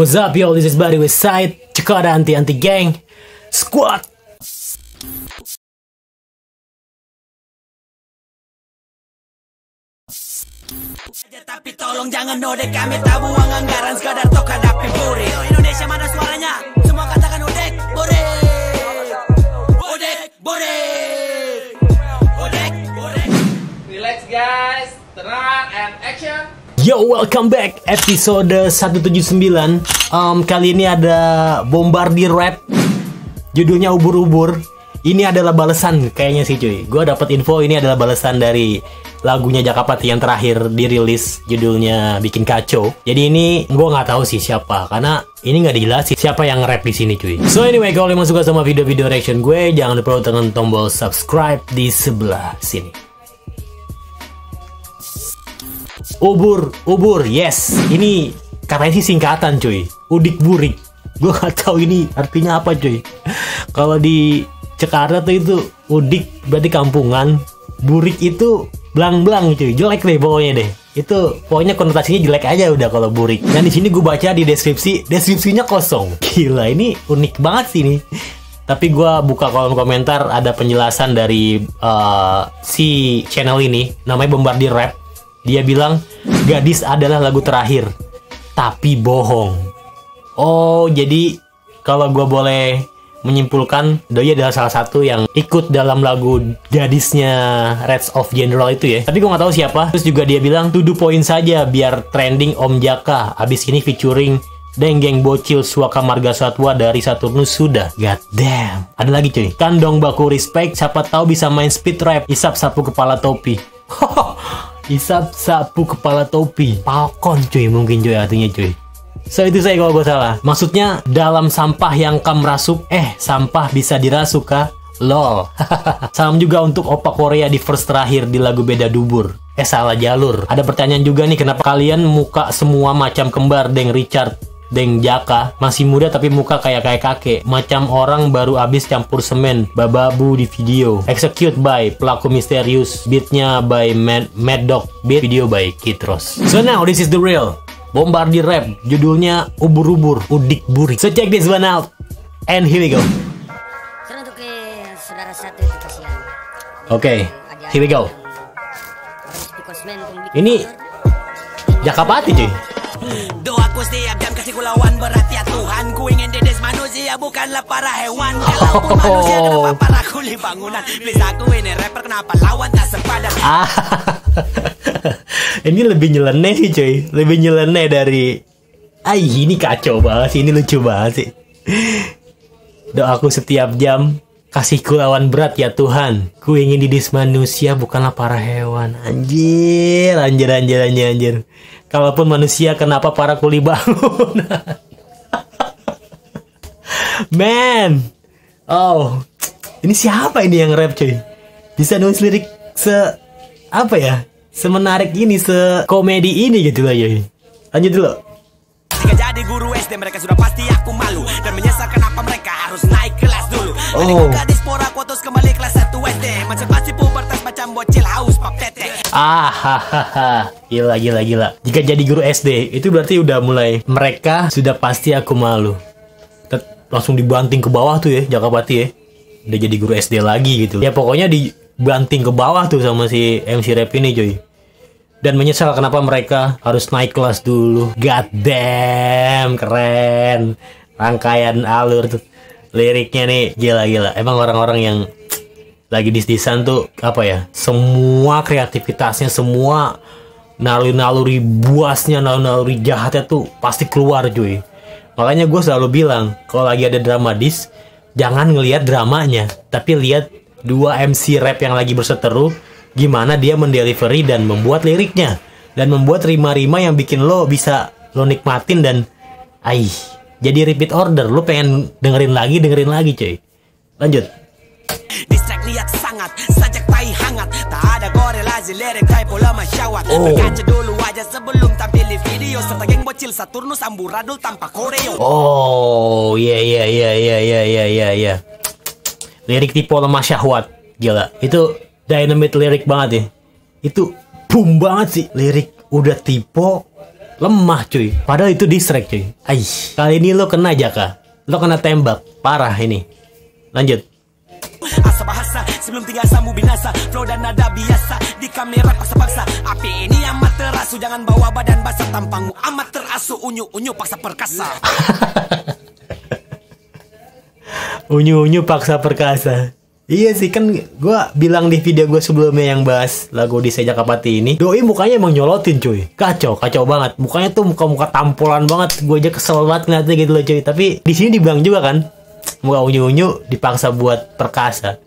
What's up yo, this is Buddy with Side Jakarta anti gang squad. Tapi tolong jangan node kami tak buang anggaran sekadar tok hadapi buri. Indonesia mana suaranya? Semua katakan odek, buri. Odek, buri. Odek, buri. Relax guys, tenang and action. Yo, welcome back, episode 179. Kali ini ada Bombardir rap, judulnya Ubur-Ubur. Ini adalah balesan kayaknya sih cuy. Gue dapet info ini adalah balesan dari lagunya Jhakapaty yang terakhir dirilis, judulnya Bikin Kacau. Jadi ini gue nggak tahu sih siapa, karena ini nggak dijelasin siapa yang rap di sini cuy. So anyway, kalau kalian suka sama video-video reaction gue, jangan lupa tekan tombol subscribe di sebelah sini. Ubur-ubur, yes. Ini katanya sih singkatan cuy, udik burik. Gue gak tahu ini artinya apa cuy. Kalau di Jakarta tuh itu udik berarti kampungan, burik itu belang-belang cuy, jelek deh pokoknya deh. Itu pokoknya konotasinya jelek aja udah kalau burik. Dan di sini gue baca di deskripsi, deskripsinya kosong. Gila, ini unik banget sih ini. Tapi gue buka kolom komentar, ada penjelasan dari si channel ini, namanya Bombardir Rap. Dia bilang gadis adalah lagu terakhir, tapi bohong. Oh, jadi kalau gue boleh menyimpulkan, doi adalah salah satu yang ikut dalam lagu gadisnya Rats of General itu ya. Tapi gue gak tahu siapa. Terus juga dia bilang to the point saja biar trending Om Jaka. Abis ini featuring Denggeng Bocil Suaka Marga Satwa dari Saturnus sudah. God damn. Ada lagi cuy. Kandong baku respect, siapa tahu bisa main speed rap. Isap sapu kepala topi. Isap sapu kepala topi, Falcon cuy mungkin cuy artinya cuy. So itu saya kalau gue salah. Maksudnya dalam sampah yang kam rasuk, sampah bisa dirasuk kah? Lol. Salam juga untuk opa Korea di verse terakhir di lagu Beda Dubur. Salah jalur. Ada pertanyaan juga nih, kenapa kalian muka semua macam kembar Deng Richard, Deng Jaka? Masih muda tapi muka kayak kakek, macam orang baru abis campur semen. Bababu di video. Execute by Pelaku Misterius. Beatnya by Mad Dog Beat. Video by Kitros. So now this is the real Bombardir Rap, judulnya Ubur-ubur, udik burik. So check this one out and here we go. Oke, here we go. Ini Jhakapaty cuy. Doaku setiap jam kasih ku lawan berarti ya Tuhan. Ku ingin dedes manusia bukanlah para hewan. Kalau pun manusia kenapa para kuli bangunan. Please aku ini rapper kenapa lawan tak sepadan. Ini lebih nyeleneh sih cuy, lebih nyeleneh dari ini kacau banget sih, ini lucu banget sih. Doaku setiap jam kasih ku lawan berat ya Tuhan. Ku ingin didis manusia bukanlah para hewan. Anjir. Kalaupun manusia kenapa para kuli bangunan. Man. Oh. Ini siapa ini yang rap cuy? Bisa nulis lirik apa ya? Semenarik ini, sekomedi ini gitu lah cuy. Lanjut dulu. Jika jadi guru SD mereka sudah pasti aku malu dan menyesal kenapa mereka harus naik kelas dulu. Gadis pora kotos kembali kelas 1 SD macam pasti pubertas macam bocil haus pap tete. Gila. Jika jadi guru SD itu berarti udah mulai mereka sudah pasti aku malu. Langsung dibanting ke bawah tuh ya Jhakapaty ya. Udah jadi guru SD lagi gitu. Ya pokoknya dibanting ke bawah tuh sama si MC Rap ini cuy. Dan menyesal kenapa mereka harus naik kelas dulu. God damn, keren. Rangkaian alur tuh. Liriknya nih, gila. Emang orang-orang yang lagi dis-disan tuh, apa ya, semua kreativitasnya, semua naluri-naluri buasnya, naluri jahatnya tuh pasti keluar cuy. Makanya gue selalu bilang, kalau lagi ada drama dis, jangan ngelihat dramanya, tapi lihat dua MC rap yang lagi berseteru, gimana dia mendelivery dan membuat liriknya, dan membuat rima-rima yang bikin lo bisa lo nikmatin dan jadi repeat order, lo pengen dengerin lagi cuy. Lanjut. Distract lihat sangat, sajak tai hangat, tak ada korelasi lirik tai pola masyawat. Berkaca dulu aja sebelum tampil di video, serta geng bocil Saturnus amburadul tanpa koreo. Oh iya. Lirik tipe lemah syahwat. Gila, itu dynamite lirik banget ya. Itu boom banget sih. Lirik udah tipo Lemah cuy. Padahal itu distract cuy. Aish. Kali ini lo kena Jaka. Lo kena tembak. Parah ini. Lanjut. Asa bahasa sebelum tinggal sambu binasa. Flow dan nada biasa. Di kamera paksa-paksa. Api ini amat terasu. Jangan bawa badan basah tampangmu. Amat terasu. Unyu-unyu paksa perkasa. Unyu-unyu paksa perkasa. Iya sih, kan gue bilang di video gue sebelumnya yang bahas lagu di Jhakapaty ini, doi mukanya emang nyolotin cuy. Kacau, kacau banget. Mukanya tuh muka-muka tampolan banget. Gue aja kesel banget ngeliatnya gitu loh cuy. Tapi di sini dibilang juga kan, muka unyu-unyu dipaksa buat perkasa.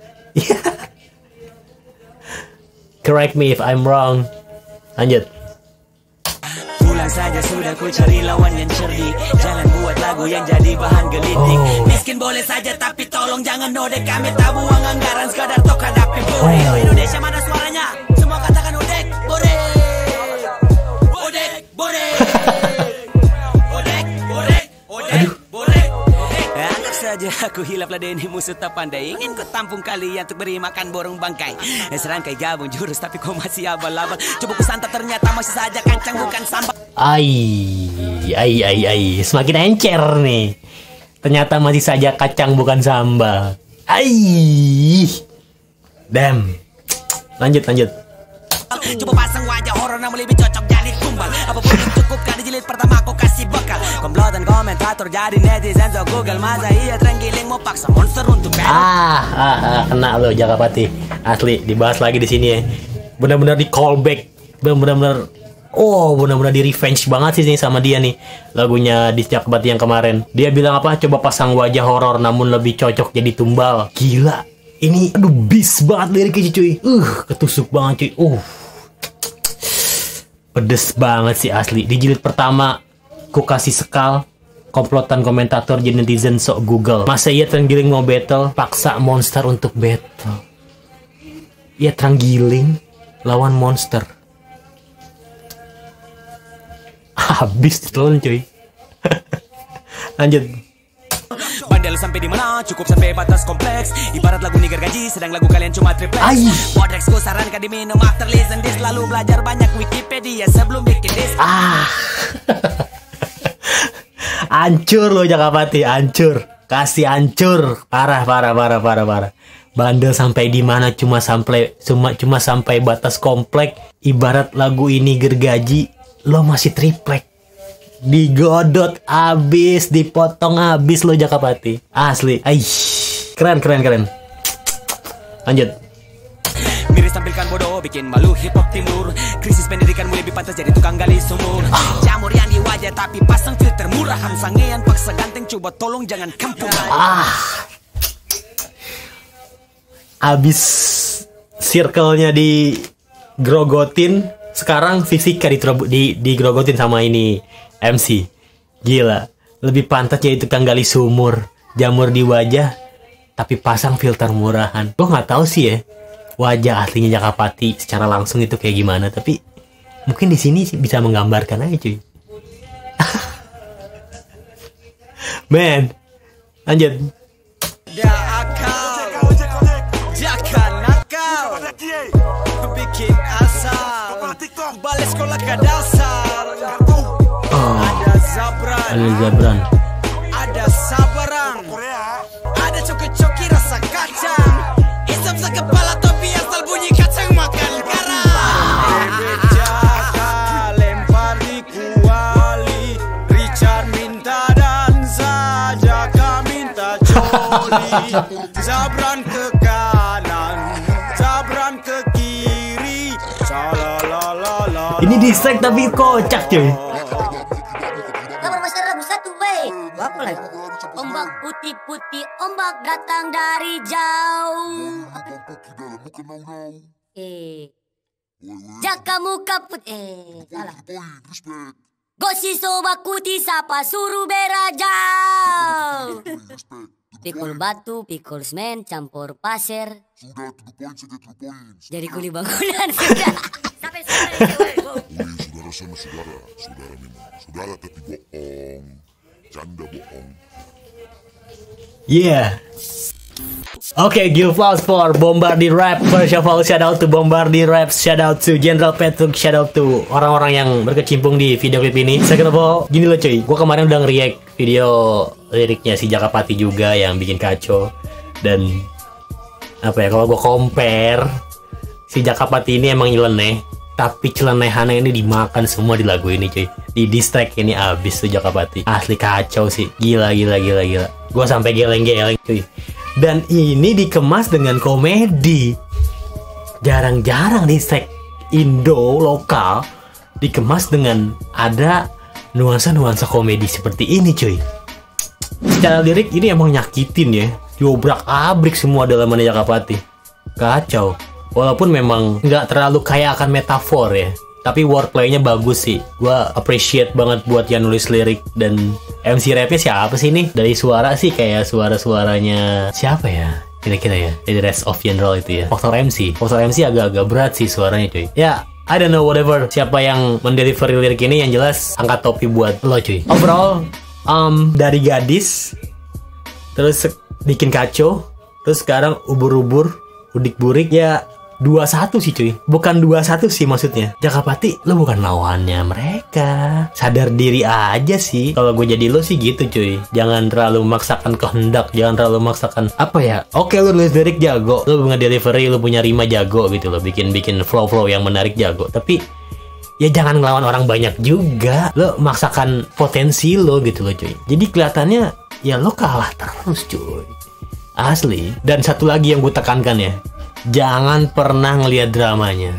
Correct me if I'm wrong. Lanjut. Saja sudah ku cari lawan yang cerdik. Jangan buat lagu yang jadi bahan gelitik. Miskin boleh saja tapi tolong jangan nodek kami. Tabuang anggaran sekadar tok hadapi borek. Indonesia mana suaranya? Semua katakan odek, borek. Odek, borek. Odek, borek, odek, borek. Anggap saja aku hilap ladenimu serta pandai. Ingin ku tampung kalian untuk beri makan borong bangkai. Serangkai gabung jurus tapi kau masih abal-abal. Coba ku santap ternyata masih saja kancang bukan sambal. Semakin encer nih. Ternyata masih saja kacang bukan sambal. Damn. Lanjut. Coba pasang wajah horor namun lebih cocok jadi tumbal. Apapun cukup kali jilid pertama aku kasih bekal. Komplotan komentator jadi netizen so Google. Masa iya terenggiling mau paksa monster untuk merah. Kena lo Jhakapaty. Asli dibahas lagi di sini ya. Benar-benar di callback. Benar-benar. Oh, benar-benar di revenge banget sih sama dia nih. Lagunya di Jhakapaty yang kemarin. Dia bilang apa? Coba pasang wajah horor namun lebih cocok jadi tumbal. Gila. Ini aduh bis banget liriknya cuy. Ketusuk banget cuy. Pedes banget sih asli. Di jilid pertama ku kasih sekal. Komplotan komentator jadi netizen sok Google. Masa iya terenggiling mau battle, paksa monster untuk battle. Iya terenggiling lawan monster. Habis ditelan cuy. Lanjut. Bandel sampai di mana? Cukup sampai batas kompleks. Ibarat lagu niger gaji, sedang lagu kalian cuma triplex. Podrex ku sarankan diminum after listen this. Lalu belajar banyak Wikipedia sebelum bikin this. Hancur lo Jhakapaty, hancur. Kasih hancur. Parah. Bandel sampai di mana cuma sampai batas kompleks. Ibarat lagu ini gergaji. Lo masih triplek. Digodot abis. Dipotong abis lo Jhakapaty. Asli. Keren. Lanjut. Miris tampilkan bodoh. Bikin malu hip hop timur. Krisis pendidikan mulai lebih pantas jadi tukang gali sumur. Jamur yang di wajah tapi pasang filter murah. Sangean paksa ganteng. Coba tolong jangan kampung. Abis circle-nya di grogotin. Sekarang fisika digrogotin sama ini MC. Gila. Lebih pantas jadi tukang gali sumur. Jamur di wajah. Tapi pasang filter murahan. Gue gak tahu sih ya. Wajah aslinya Jhakapaty secara langsung itu kayak gimana. Tapi mungkin di sini bisa menggambarkan aja cuy. Man. Lanjut. Bikin asal balik sekolah ke dasar. Ada Zabran, ada Sabarang, ada coki-coki rasa kacang. Isap sekepala topi asal bunyi kacang makan garam. Jaka lempar di kuali. Richard minta dansa, Jaka minta coli. Zabran ke kanan, Zabran ke kiri. Ini distract tapi kocak cuy. Kabar masyarakat satu baik. Apa lagi? Ombak putih-putih, ombak datang dari jauh. Jaka muka putih. Salah. Gosi sobak kuti sapa suruh berajau. Pikul batu, pikul semen, campur pasir. Sudah, to the point, sudah to the point. Jadi kuli bangunan, sudah. Saudara sama saudara memang. Saudara tapi bohong. Canda bohong. Yeah. Okay, give applause for Bombardir Rap. First of all, shout out to Bombardir Rap, shout out to General Patrick, shout out to orang-orang yang berkecimpung di video klip ini. Second of all, gini loh cuy, gue kemarin udah nge-react video liriknya si Jhakapaty juga yang bikin kacau. Dan apa ya, kalau gue compare, si Jhakapaty ini emang nyeleneh, tapi celenehannya ini dimakan semua di lagu ini cuy. Di diss track ini abis tuh Jhakapaty, asli kacau sih, gila. Gue sampai geleng-geleng cuy. Dan ini dikemas dengan komedi. Jarang-jarang di sek Indo lokal dikemas dengan ada nuansa-nuansa komedi seperti ini cuy. Secara lirik ini emang nyakitin ya, jobrak-abrik semua dalamannya Jhakapaty. Kacau. Walaupun memang nggak terlalu kaya akan metafor ya, tapi wordplay-nya bagus sih. Gua appreciate banget buat yang nulis lirik. Dan MC rapnya siapa sih nih? Dari suara sih kayak suara-suaranya siapa ya? Kira-kira ya, dari Rats of General itu ya. Faktor MC agak-agak berat sih suaranya cuy. Ya, I don't know, whatever. Siapa yang mendeliver lirik ini, yang jelas angkat topi buat lo cuy. Overall, dari gadis, terus bikin kacau, terus sekarang ubur-ubur, udik-burik ya. 2-1 sih cuy, bukan 2-1 sih maksudnya. Jhakapaty, lo bukan lawannya mereka, sadar diri aja sih. Kalau gue jadi lo sih gitu cuy, jangan terlalu memaksakan kehendak, jangan terlalu memaksakan apa ya. Oke, lo nulis lirik jago, lo nge-delivery, lo punya rima jago gitu, lo bikin flow yang menarik jago, tapi ya jangan ngelawan orang banyak juga. Lo memaksakan potensi lo gitu lo cuy, jadi kelihatannya ya lo kalah terus cuy, asli. Dan satu lagi yang gue tekankan ya, jangan pernah ngelihat dramanya.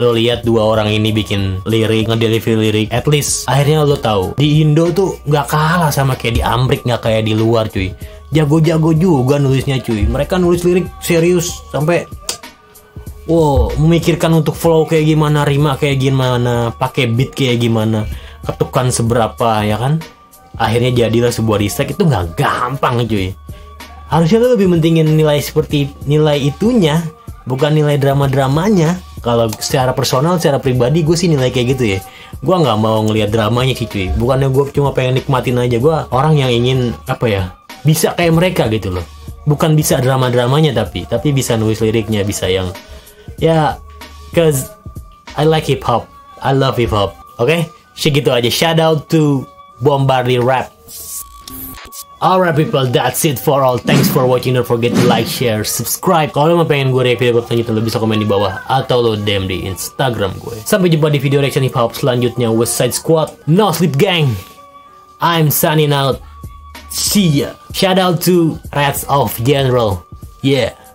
Lo lihat dua orang ini bikin lirik, ngedeliver lirik, at least akhirnya lo tahu di Indo tuh nggak kalah sama kayak di Amrik, nggak kayak di luar cuy. Jago-jago juga nulisnya cuy. Mereka nulis lirik serius sampai wow, memikirkan untuk flow kayak gimana, rima kayak gimana, pakai beat kayak gimana, ketukan seberapa ya kan. Akhirnya jadilah sebuah riset. Itu nggak gampang cuy. Harusnya lo lebih mentingin nilai seperti nilai itunya, bukan nilai drama-dramanya. Kalau secara personal, secara pribadi, gue sih nilai kayak gitu ya. Gue nggak mau ngelihat dramanya sih cuy. Bukannya gue cuma pengen nikmatin aja. Gue orang yang ingin apa ya, bisa kayak mereka gitu loh. Bukan bisa drama-dramanya, tapi bisa nulis liriknya, bisa yang ya, cause I like hip hop, I love hip hop. Oke, segitu aja. Shout out to Bombardir Rap. Alright people, that's it for all. Thanks for watching. Don't forget to like, share, subscribe. Kalau lo pengen gue react video selanjutnya, lo bisa komen di bawah atau lo DM di Instagram gue. Sampai jumpa di video reaction hip hop selanjutnya. West Side Squad, no sleep gang. I'm signing out. See ya. Shout out to Rats of General. Yeah.